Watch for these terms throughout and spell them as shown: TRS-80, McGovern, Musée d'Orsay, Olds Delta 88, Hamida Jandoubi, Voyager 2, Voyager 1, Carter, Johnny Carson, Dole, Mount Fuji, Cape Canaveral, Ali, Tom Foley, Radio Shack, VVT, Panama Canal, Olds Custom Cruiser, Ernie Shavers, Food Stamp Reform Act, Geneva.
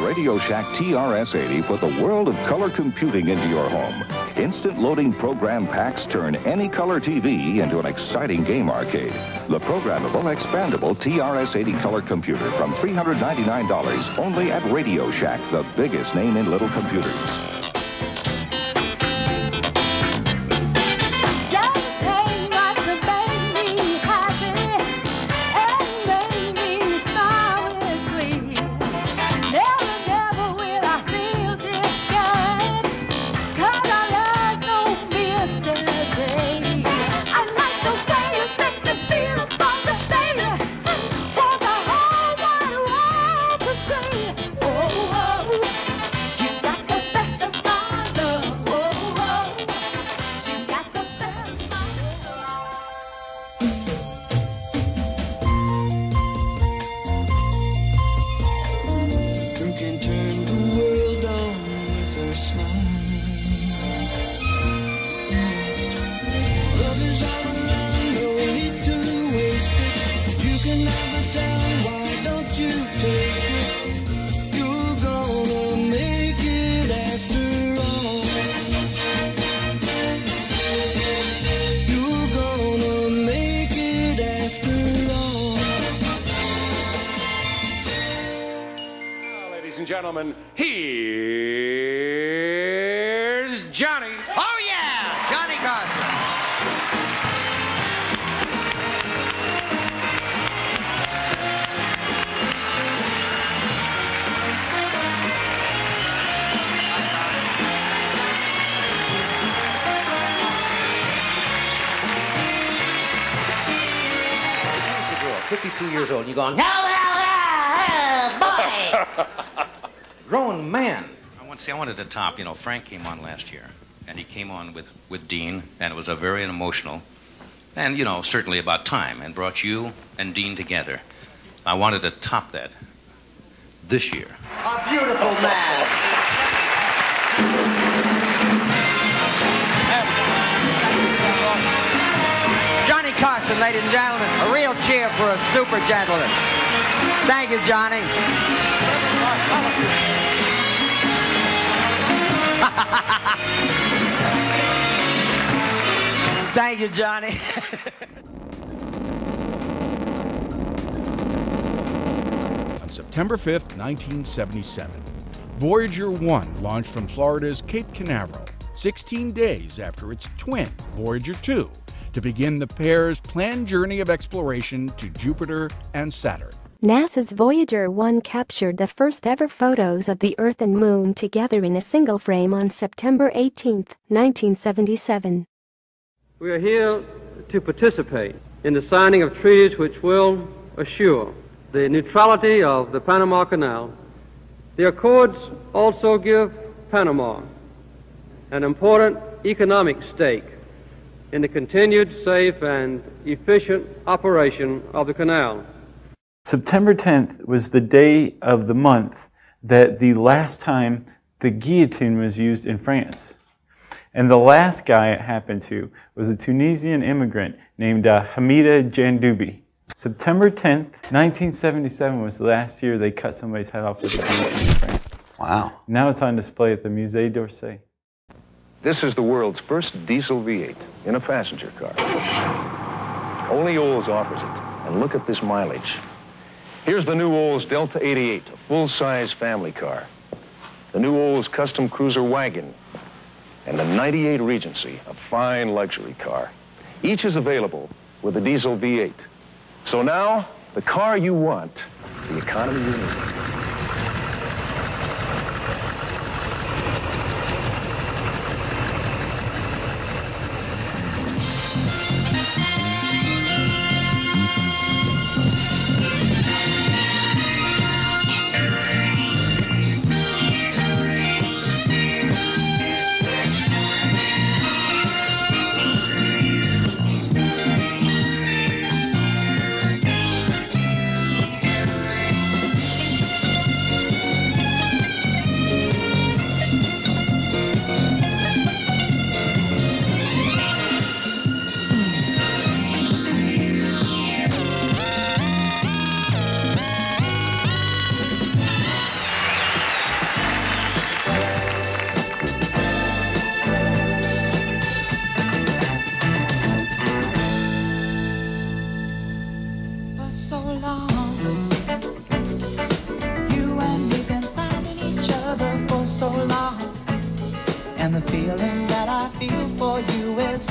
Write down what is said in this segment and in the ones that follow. Radio Shack TRS-80 put the world of color computing into your home. Instant loading program packs turn any color TV into an exciting game arcade. The programmable, expandable TRS-80 color computer from $399 only at Radio Shack, the biggest name in little computers. Gentlemen, here's Johnny. Oh yeah, Johnny Carson. 52 years old, and you're going, hell, boy! Grown man. I wanted to top, you know, Frank came on last year, and he came on with Dean, and it was a very emotional, and, you know, certainly about time, and brought you and Dean together. I wanted to top that this year. A beautiful man. Johnny Carson, ladies and gentlemen, a real cheer for a super gentleman. Thank you, Johnny. Thank you, Johnny. On September 5th, 1977, Voyager 1 launched from Florida's Cape Canaveral, 16 days after its twin, Voyager 2, to begin the pair's planned journey of exploration to Jupiter and Saturn. NASA's Voyager 1 captured the first-ever photos of the Earth and Moon together in a single frame on September 18, 1977. We are here to participate in the signing of treaties which will assure the neutrality of the Panama Canal. The accords also give Panama an important economic stake in the continued safe and efficient operation of the canal. September 10th was the day of the month that the last time the guillotine was used in France. And the last guy it happened to was a Tunisian immigrant named Hamida Jandoubi. September 10th, 1977 was the last year they cut somebody's head off with a guillotine in France. Wow. Now it's on display at the Musée d'Orsay. This is the world's first diesel V8 in a passenger car. Only Olds offers it. And look at this mileage. Here's the new Olds Delta 88, a full-size family car, the new Olds Custom Cruiser wagon, and the 98 Regency, a fine luxury car. Each is available with a diesel V8. So now, the car you want, the economy you need. so long. You and me been finding each other for so long. And the feeling that I feel for you is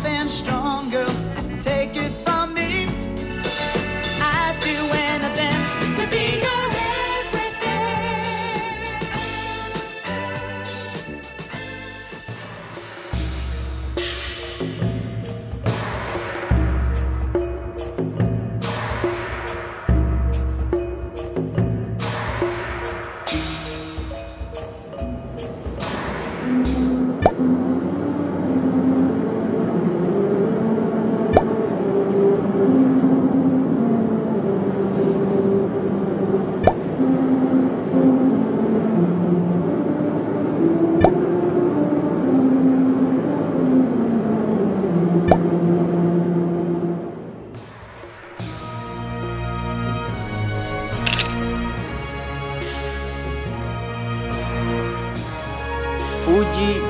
than strong, girl. Take it from me. I'd do anything to be your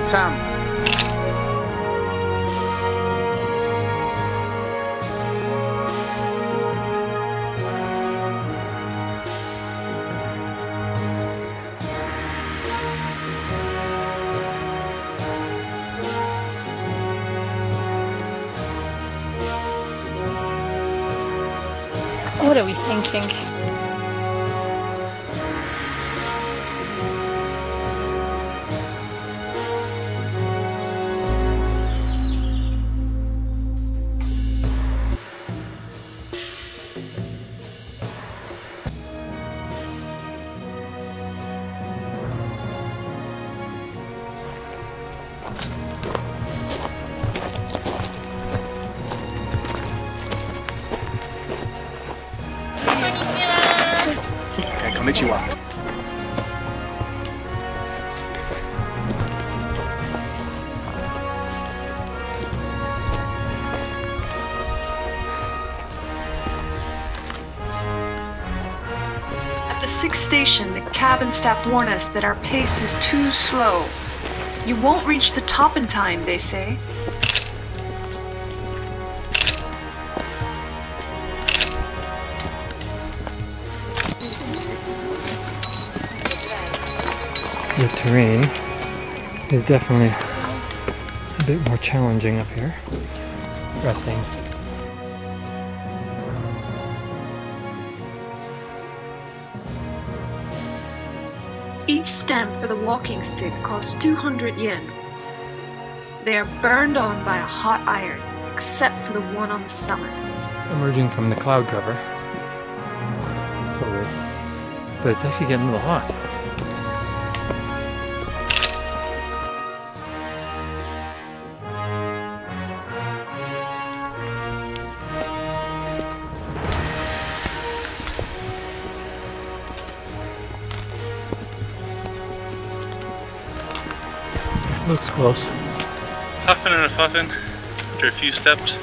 Sam. What are we thinking? Cabin staff warn us that our pace is too slow. You won't reach the top in time, they say. The terrain is definitely a bit more challenging up here. Resting. Each stamp for the walking stick costs 200 yen. They are burned on by a hot iron, except for the one on the summit. Emerging from the cloud cover. So weird. But it's actually getting a little hot. Looks close. Huffing and puffing after a few steps.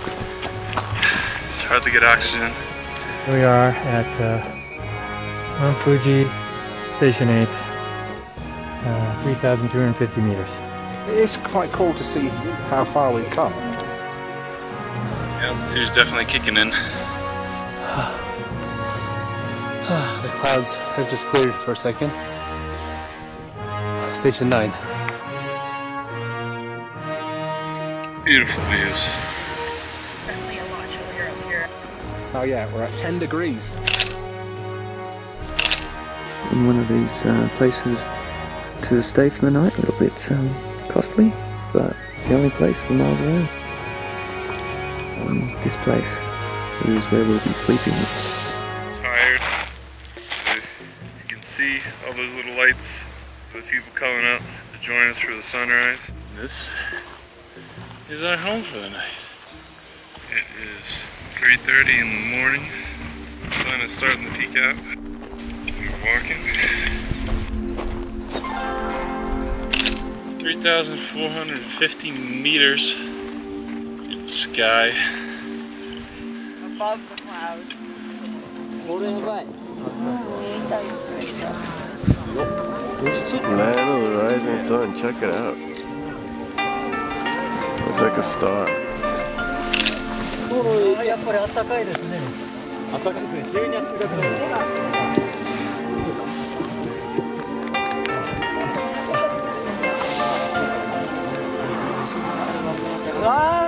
It's hard to get oxygen. We are at Mount Fuji, Station 8, 3,250 meters. It's quite cool to see how far we've come. Altitude's definitely kicking in. The clouds have just cleared for a second. Station 9. Beautiful views. Definitely a lot chillier up here. Oh yeah, we're at 10 degrees. In one of these places to stay for the night, a little bit costly, but it's the only place for miles around. This place is where we'll be sleeping. Tired. You can see all those little lights with people coming up to join us for the sunrise. This is our home for the night. It is 3:30 in the morning. The sun is starting to peek out. We're walking 3,450 meters in the sky. Above the clouds. Holding the light. There's just light on the rising sun. Check it out. Like a star. あ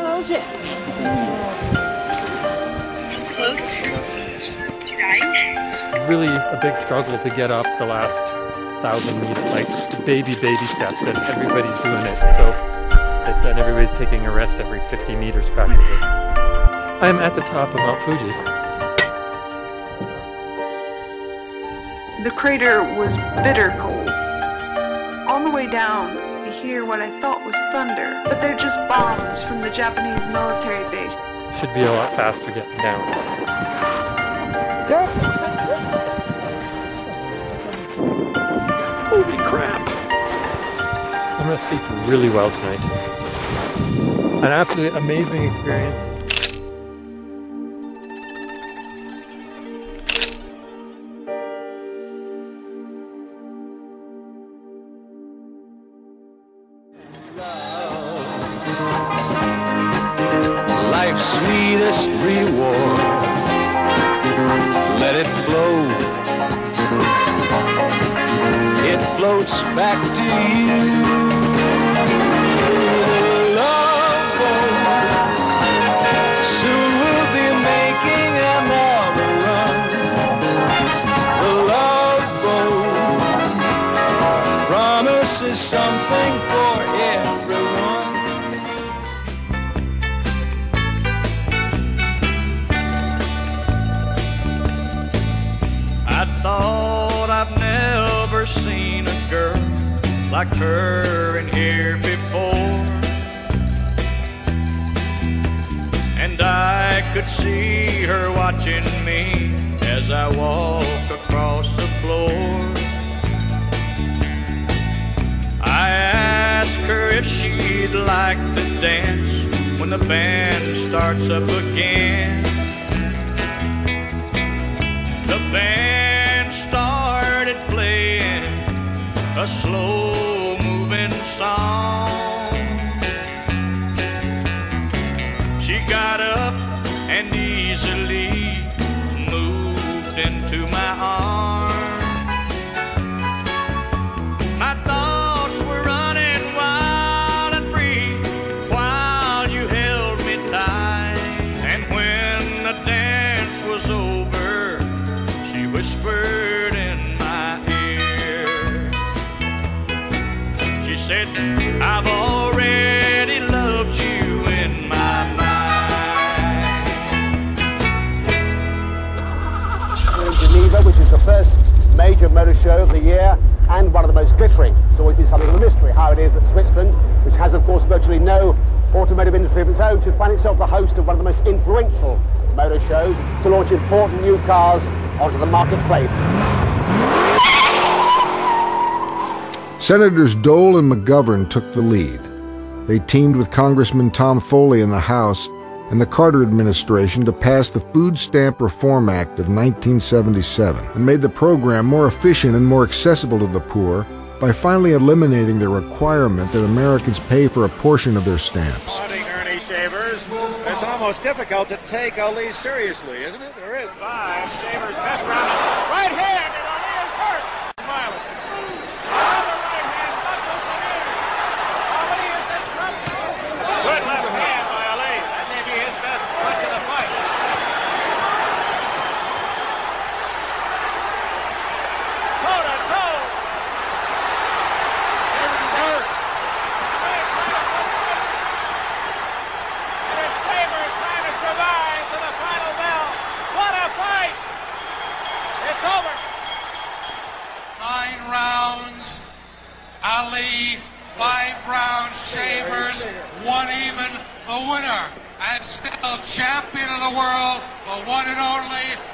ー、美味しい。 Close to dying. Really a big struggle to get up the last 1,000 meters, like baby steps, and everybody's doing it. So it's, and everybody's taking a rest every 50 meters practically. I'm at the top of Mount Fuji. The crater was bitter cold. On the way down, hear what I thought was thunder, but they're just bombs from the Japanese military base. Should be a lot faster getting down. Holy crap! I'm gonna sleep really well tonight. An absolutely amazing experience. Like her in here before, and I could see her watching me as I walked across the floor. I asked her if she'd like to dance when the band starts up again. The band started playing a slow song. She got up and easily moved into my arms. My thoughts were running wild and free while you held me tight. And when the dance was over, she whispered, said, "I've already loved you in my mind." We're in Geneva, which is the first major motor show of the year and one of the most glittering. It's always been something of a mystery how it is that Switzerland, which has of course virtually no automotive industry of its own, should find itself the host of one of the most influential motor shows to launch important new cars onto the marketplace. Senators Dole and McGovern took the lead. They teamed with Congressman Tom Foley in the House and the Carter administration to pass the Food Stamp Reform Act of 1977 and made the program more efficient and more accessible to the poor by finally eliminating the requirement that Americans pay for a portion of their stamps. Morning, Ernie Shavers. It's almost difficult to take Ali seriously, isn't it? There is. Five. Shavers, best round. Right hand, and Ali is hurt. Smiling. Champion of the world, the one and only